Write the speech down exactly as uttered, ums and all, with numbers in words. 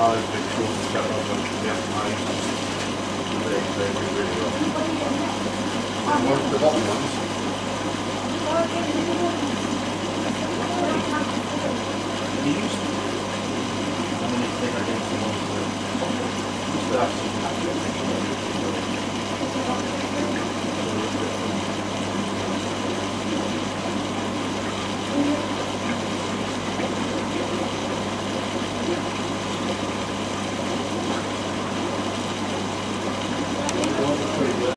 I've been sure to get my bunch of the animation. They, they do really well. And one of the bottom ones. He used to. I mean, they are getting some more. Just that.